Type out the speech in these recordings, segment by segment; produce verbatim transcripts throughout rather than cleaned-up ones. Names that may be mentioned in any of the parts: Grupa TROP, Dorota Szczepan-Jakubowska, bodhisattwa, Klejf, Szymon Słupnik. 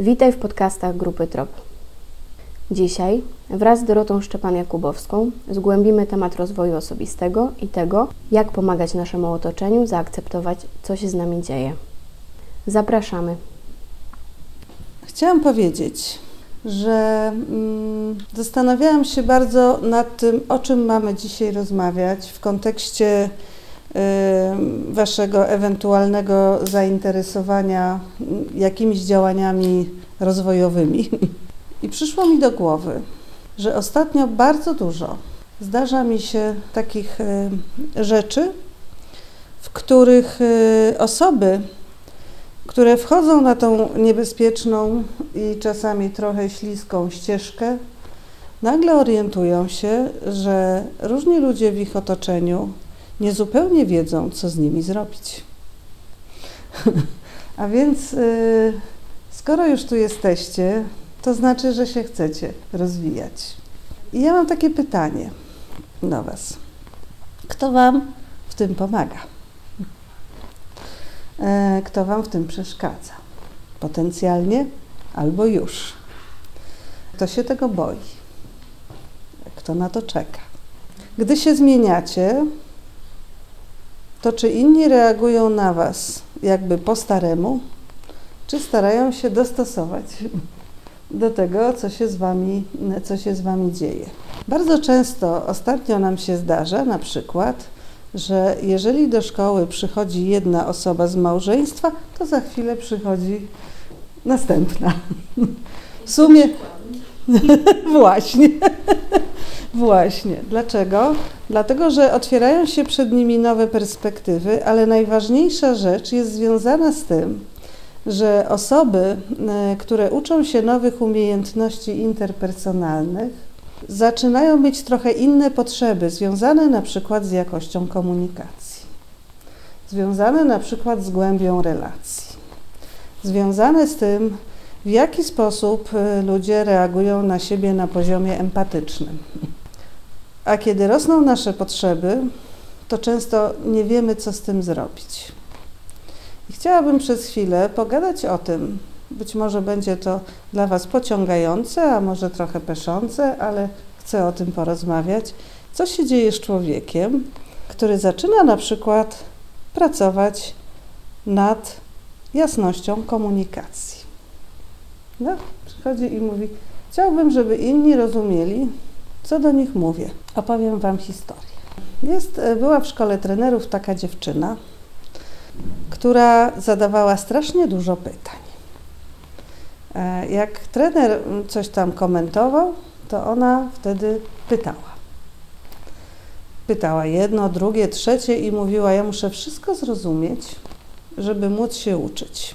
Witaj w podcastach Grupy TROP. Dzisiaj wraz z Dorotą Szczepan-Jakubowską zgłębimy temat rozwoju osobistego i tego, jak pomagać naszemu otoczeniu zaakceptować, co się z nami dzieje. Zapraszamy. Chciałam powiedzieć, że mm, zastanawiałam się bardzo nad tym, o czym mamy dzisiaj rozmawiać w kontekście y, waszego ewentualnego zainteresowania jakimiś działaniami rozwojowymi. I przyszło mi do głowy, że ostatnio bardzo dużo zdarza mi się takich y, rzeczy, w których y, osoby, które wchodzą na tą niebezpieczną i czasami trochę śliską ścieżkę, nagle orientują się, że różni ludzie w ich otoczeniu niezupełnie wiedzą, co z nimi zrobić. A więc yy, skoro już tu jesteście, to znaczy, że się chcecie rozwijać. I ja mam takie pytanie do was. Kto wam w tym pomaga? Kto wam w tym przeszkadza? Potencjalnie albo już. Kto się tego boi? Kto na to czeka? Gdy się zmieniacie, to czy inni reagują na was jakby po staremu, czy starają się dostosować do tego, co się z wami, co się z wami dzieje? Bardzo często ostatnio nam się zdarza na przykład, że jeżeli do szkoły przychodzi jedna osoba z małżeństwa, to za chwilę przychodzi następna. W sumie... Właśnie. Właśnie. Dlaczego? Dlatego, że otwierają się przed nimi nowe perspektywy, ale najważniejsza rzecz jest związana z tym, że osoby, które uczą się nowych umiejętności interpersonalnych, zaczynają mieć trochę inne potrzeby, związane na przykład z jakością komunikacji, związane na przykład z głębią relacji, związane z tym, w jaki sposób ludzie reagują na siebie na poziomie empatycznym. A kiedy rosną nasze potrzeby, to często nie wiemy, co z tym zrobić. I chciałabym przez chwilę pogadać o tym. Być może będzie to dla was pociągające, a może trochę peszące, ale chcę o tym porozmawiać. Co się dzieje z człowiekiem, który zaczyna na przykład pracować nad jasnością komunikacji? No, przychodzi i mówi, chciałbym, żeby inni rozumieli, co do nich mówię. Opowiem wam historię. Jest, była w szkole trenerów taka dziewczyna, która zadawała strasznie dużo pytań. Jak trener coś tam komentował, to ona wtedy pytała. Pytała jedno, drugie, trzecie i mówiła, ja muszę wszystko zrozumieć, żeby móc się uczyć.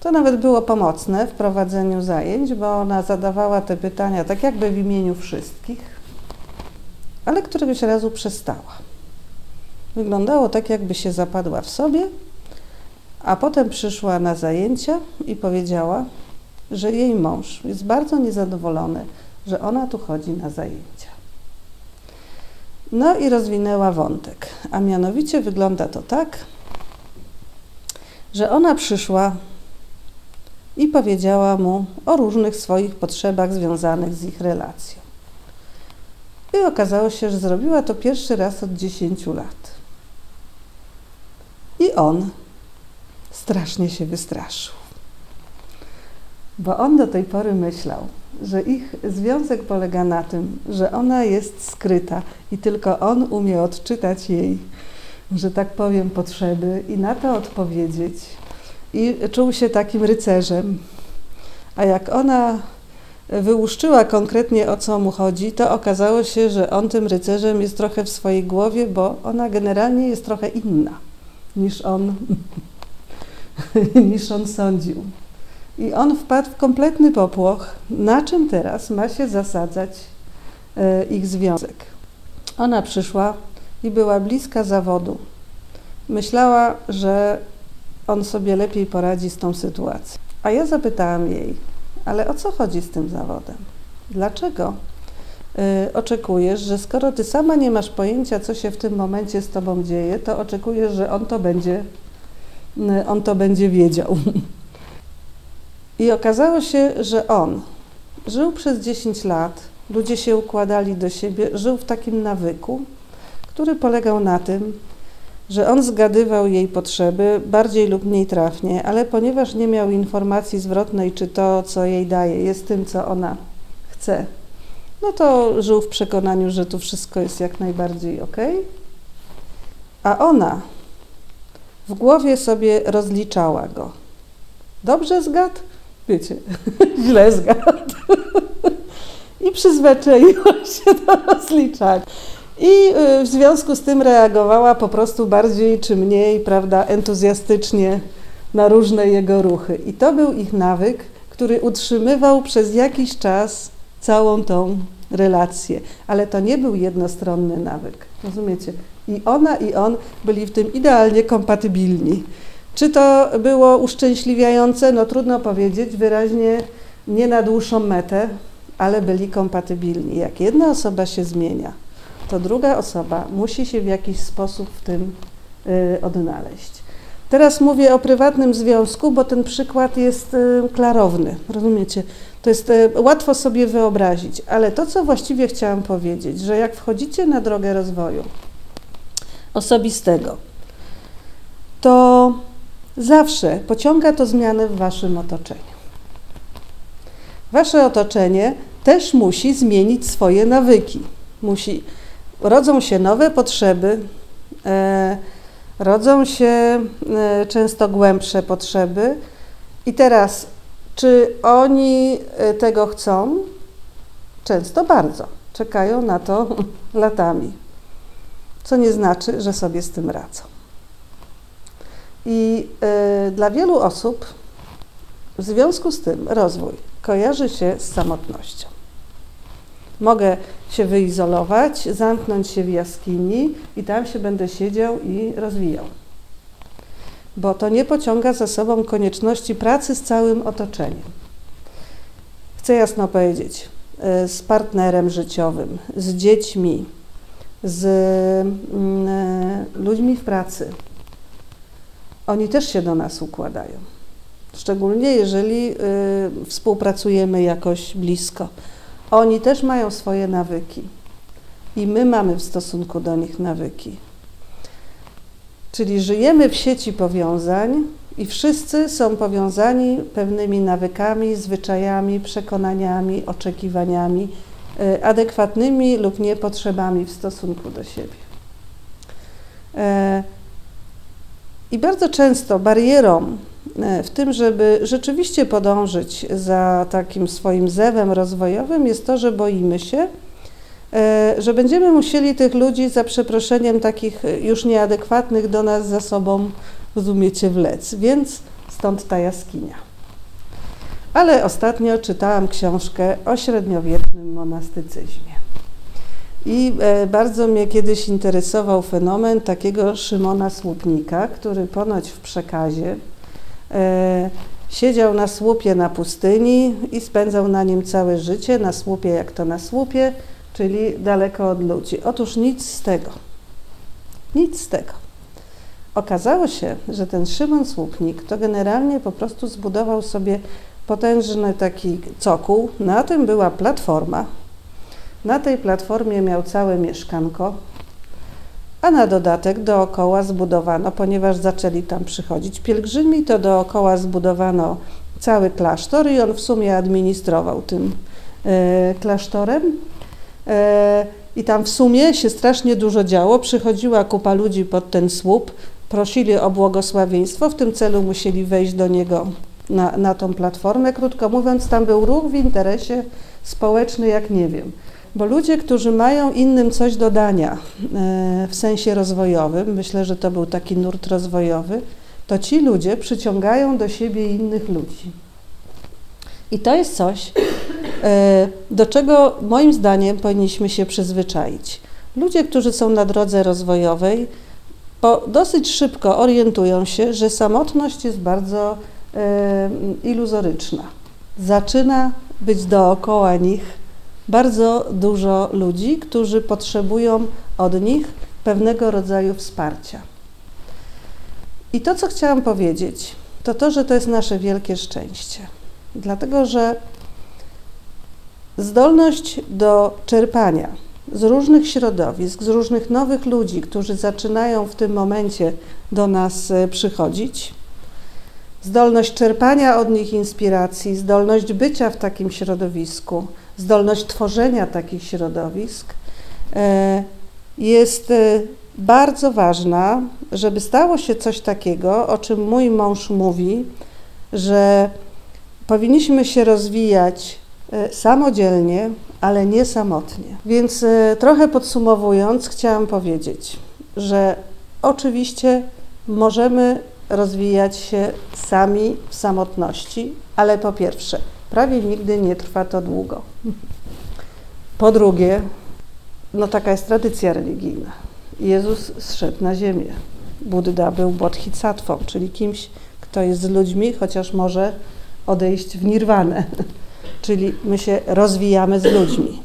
To nawet było pomocne w prowadzeniu zajęć, bo ona zadawała te pytania tak jakby w imieniu wszystkich, ale któregoś razu przestała. Wyglądało tak, jakby się zapadła w sobie. A potem przyszła na zajęcia i powiedziała, że jej mąż jest bardzo niezadowolony, że ona tu chodzi na zajęcia. No i rozwinęła wątek, a mianowicie wygląda to tak, że ona przyszła i powiedziała mu o różnych swoich potrzebach związanych z ich relacją. I okazało się, że zrobiła to pierwszy raz od dziesięciu lat. I on strasznie się wystraszył, bo on do tej pory myślał, że ich związek polega na tym, że ona jest skryta i tylko on umie odczytać jej, że tak powiem, potrzeby i na to odpowiedzieć. I czuł się takim rycerzem. A jak ona wyłuszczyła konkretnie, o co mu chodzi, to okazało się, że on tym rycerzem jest trochę w swojej głowie, bo ona generalnie jest trochę inna niż on. niż on sądził. I on wpadł w kompletny popłoch, na czym teraz ma się zasadzać e, ich związek. Ona przyszła i była bliska zawodu. Myślała, że on sobie lepiej poradzi z tą sytuacją. A ja zapytałam jej, ale o co chodzi z tym zawodem? Dlaczego e, oczekujesz, że skoro ty sama nie masz pojęcia, co się w tym momencie z tobą dzieje, to oczekujesz, że on to będzie On to będzie wiedział. I okazało się, że on żył przez dziesięć lat, ludzie się układali do siebie, żył w takim nawyku, który polegał na tym, że on zgadywał jej potrzeby bardziej lub mniej trafnie, ale ponieważ nie miał informacji zwrotnej, czy to, co jej daje, jest tym, co ona chce, no to żył w przekonaniu, że tu wszystko jest jak najbardziej okej. A ona w głowie sobie rozliczała go. Dobrze zgadł? Wiecie, źle zgadł. I przyzwyczaiła się do rozliczania. I w związku z tym reagowała po prostu bardziej czy mniej, prawda, entuzjastycznie na różne jego ruchy. I to był ich nawyk, który utrzymywał przez jakiś czas całą tą relację. Ale to nie był jednostronny nawyk, rozumiecie? I ona i on byli w tym idealnie kompatybilni. Czy to było uszczęśliwiające? No trudno powiedzieć, wyraźnie nie na dłuższą metę, ale byli kompatybilni. Jak jedna osoba się zmienia, to druga osoba musi się w jakiś sposób w tym y, odnaleźć. Teraz mówię o prywatnym związku, bo ten przykład jest y, klarowny, rozumiecie? To jest y, łatwo sobie wyobrazić, ale to, co właściwie chciałam powiedzieć, że jak wchodzicie na drogę rozwoju osobistego, to zawsze pociąga to zmiany w waszym otoczeniu. Wasze otoczenie też musi zmienić swoje nawyki. Musi. Rodzą się nowe potrzeby, e, rodzą się e, często głębsze potrzeby. I teraz, czy oni tego chcą? Często bardzo. Czekają na to latami. Co nie znaczy, że sobie z tym radzą. I y, dla wielu osób w związku z tym rozwój kojarzy się z samotnością. Mogę się wyizolować, zamknąć się w jaskini i tam się będę siedział i rozwijał. Bo to nie pociąga za sobą konieczności pracy z całym otoczeniem. Chcę jasno powiedzieć, y, z partnerem życiowym, z dziećmi, z y, ludźmi w pracy. Oni też się do nas układają, szczególnie jeżeli y, współpracujemy jakoś blisko. Oni też mają swoje nawyki i my mamy w stosunku do nich nawyki. Czyli żyjemy w sieci powiązań i wszyscy są powiązani pewnymi nawykami, zwyczajami, przekonaniami, oczekiwaniami, y, adekwatnymi lub niepotrzebami w stosunku do siebie. E, I bardzo często barierą w tym, żeby rzeczywiście podążyć za takim swoim zewem rozwojowym, jest to, że boimy się, że będziemy musieli tych ludzi za przeproszeniem takich już nieadekwatnych do nas za sobą, rozumiecie, wlec. Więc stąd ta jaskinia. Ale ostatnio czytałam książkę o średniowiecznym monastycyzmie. I bardzo mnie kiedyś interesował fenomen takiego Szymona Słupnika, który ponoć w przekazie e, siedział na słupie na pustyni i spędzał na nim całe życie, na słupie jak to na słupie, czyli daleko od ludzi. Otóż nic z tego, nic z tego. Okazało się, że ten Szymon Słupnik to generalnie po prostu zbudował sobie potężny taki cokół, na tym była platforma. Na tej platformie miał całe mieszkanko, a na dodatek dookoła zbudowano, ponieważ zaczęli tam przychodzić pielgrzymi, to dookoła zbudowano cały klasztor i on w sumie administrował tym e, klasztorem. E, I tam w sumie się strasznie dużo działo, przychodziła kupa ludzi pod ten słup, prosili o błogosławieństwo, w tym celu musieli wejść do niego na, na tą platformę. Krótko mówiąc, tam był ruch w interesie społeczny, jak nie wiem. Bo ludzie, którzy mają innym coś do dania w sensie rozwojowym, myślę, że to był taki nurt rozwojowy, to ci ludzie przyciągają do siebie innych ludzi. I to jest coś, do czego moim zdaniem powinniśmy się przyzwyczaić. Ludzie, którzy są na drodze rozwojowej, dosyć szybko orientują się, że samotność jest bardzo iluzoryczna. Zaczyna być dookoła nich bardzo dużo ludzi, którzy potrzebują od nich pewnego rodzaju wsparcia. I to, co chciałam powiedzieć, to to, że to jest nasze wielkie szczęście, Dlatego, że zdolność do czerpania z różnych środowisk, z różnych nowych ludzi, którzy zaczynają w tym momencie do nas przychodzić, zdolność czerpania od nich inspiracji, zdolność bycia w takim środowisku, zdolność tworzenia takich środowisk jest bardzo ważna, żeby stało się coś takiego, o czym mój mąż mówi, że powinniśmy się rozwijać samodzielnie, ale nie samotnie. Więc trochę podsumowując, chciałam powiedzieć, że oczywiście możemy rozwijać się sami w samotności, ale po pierwsze, prawie nigdy nie trwa to długo. Po drugie, no taka jest tradycja religijna. Jezus zszedł na ziemię. Budda był bodhisattvą, czyli kimś, kto jest z ludźmi, chociaż może odejść w nirwanę. Czyli my się rozwijamy z ludźmi.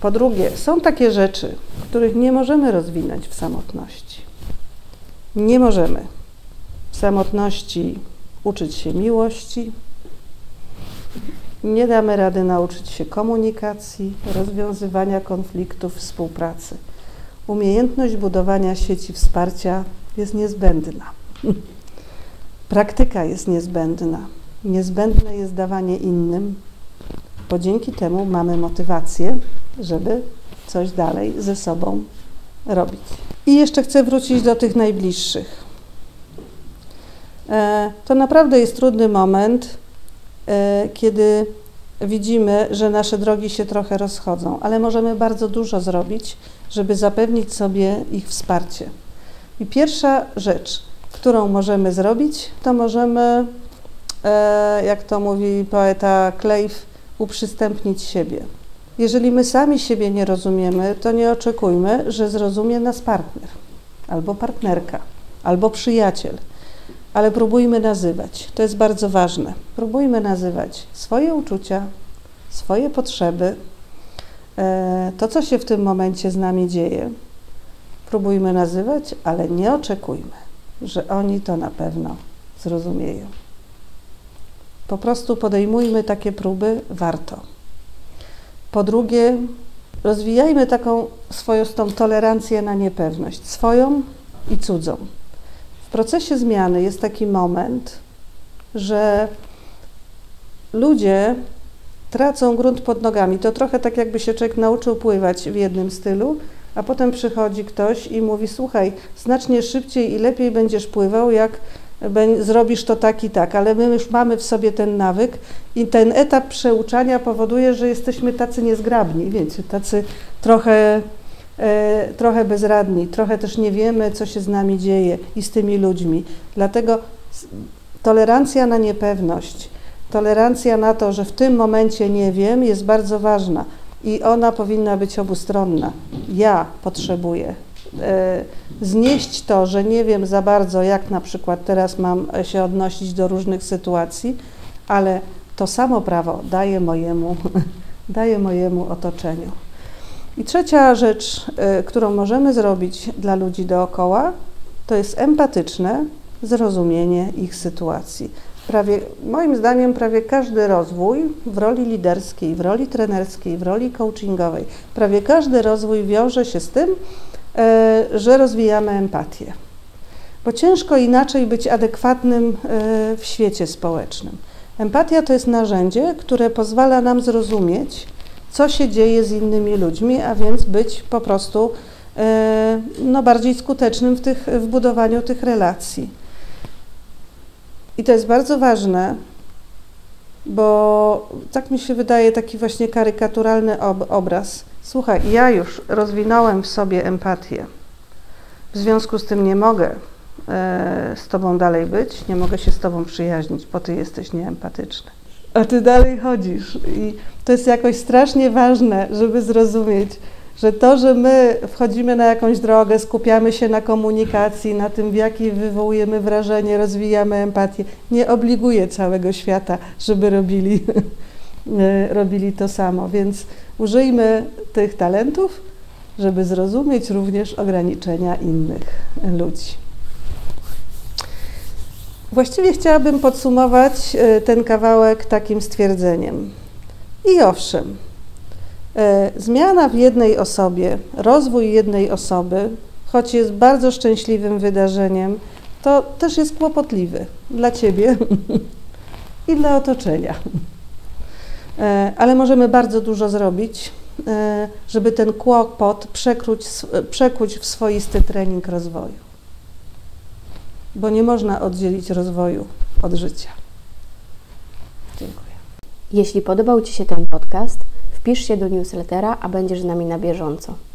Po drugie, są takie rzeczy, których nie możemy rozwinąć w samotności. Nie możemy w samotności uczyć się miłości, nie damy rady nauczyć się komunikacji, rozwiązywania konfliktów, współpracy. Umiejętność budowania sieci wsparcia jest niezbędna. Praktyka jest niezbędna. Niezbędne jest dawanie innym, bo dzięki temu mamy motywację, żeby coś dalej ze sobą robić. I jeszcze chcę wrócić do tych najbliższych. To naprawdę jest trudny moment, kiedy widzimy, że nasze drogi się trochę rozchodzą, ale możemy bardzo dużo zrobić, żeby zapewnić sobie ich wsparcie. I pierwsza rzecz, którą możemy zrobić, to możemy, jak to mówi poeta Klejf, uprzystępnić siebie. Jeżeli my sami siebie nie rozumiemy, to nie oczekujmy, że zrozumie nas partner, albo partnerka, albo przyjaciel. Ale próbujmy nazywać. To jest bardzo ważne. Próbujmy nazywać swoje uczucia, swoje potrzeby, to, co się w tym momencie z nami dzieje. Próbujmy nazywać, ale nie oczekujmy, że oni to na pewno zrozumieją. Po prostu podejmujmy takie próby, warto. Po drugie, rozwijajmy taką swoistą tolerancję na niepewność, swoją i cudzą. W procesie zmiany jest taki moment, że ludzie tracą grunt pod nogami. To trochę tak, jakby się człowiek nauczył pływać w jednym stylu, a potem przychodzi ktoś i mówi: słuchaj, znacznie szybciej i lepiej będziesz pływał, jak zrobisz to tak i tak, ale my już mamy w sobie ten nawyk i ten etap przeuczania powoduje, że jesteśmy tacy niezgrabni, wiecie, tacy trochę... trochę bezradni, trochę też nie wiemy, co się z nami dzieje i z tymi ludźmi. Dlatego tolerancja na niepewność, tolerancja na to, że w tym momencie nie wiem, jest bardzo ważna i ona powinna być obustronna. Ja potrzebuję znieść to, że nie wiem za bardzo, jak na przykład teraz mam się odnosić do różnych sytuacji, ale to samo prawo daję mojemu, daję mojemu otoczeniu. I trzecia rzecz, y, którą możemy zrobić dla ludzi dookoła, to jest empatyczne zrozumienie ich sytuacji. Prawie, moim zdaniem prawie każdy rozwój w roli liderskiej, w roli trenerskiej, w roli coachingowej, prawie każdy rozwój wiąże się z tym, y, że rozwijamy empatię. Bo ciężko inaczej być adekwatnym y, w świecie społecznym. Empatia to jest narzędzie, które pozwala nam zrozumieć, co się dzieje z innymi ludźmi, a więc być po prostu no, bardziej skutecznym w, tych, w budowaniu tych relacji. I to jest bardzo ważne, bo tak mi się wydaje taki właśnie karykaturalny ob obraz. Słuchaj, ja już rozwinąłem w sobie empatię, w związku z tym nie mogę z tobą dalej być, nie mogę się z tobą przyjaźnić, bo ty jesteś nieempatyczny. A ty dalej chodzisz. I to jest jakoś strasznie ważne, żeby zrozumieć, że to, że my wchodzimy na jakąś drogę, skupiamy się na komunikacji, na tym, w jakiej wywołujemy wrażenie, rozwijamy empatię, nie obliguje całego świata, żeby robili, robili to samo. Więc użyjmy tych talentów, żeby zrozumieć również ograniczenia innych ludzi. Właściwie chciałabym podsumować ten kawałek takim stwierdzeniem. I owszem, zmiana w jednej osobie, rozwój jednej osoby, choć jest bardzo szczęśliwym wydarzeniem, to też jest kłopotliwy dla ciebie i dla otoczenia. Ale możemy bardzo dużo zrobić, żeby ten kłopot przekróć, przekuć w swoisty trening rozwoju. Bo nie można oddzielić rozwoju od życia. Dziękuję. Jeśli podobał ci się ten podcast, wpisz się do newslettera, a będziesz z nami na bieżąco.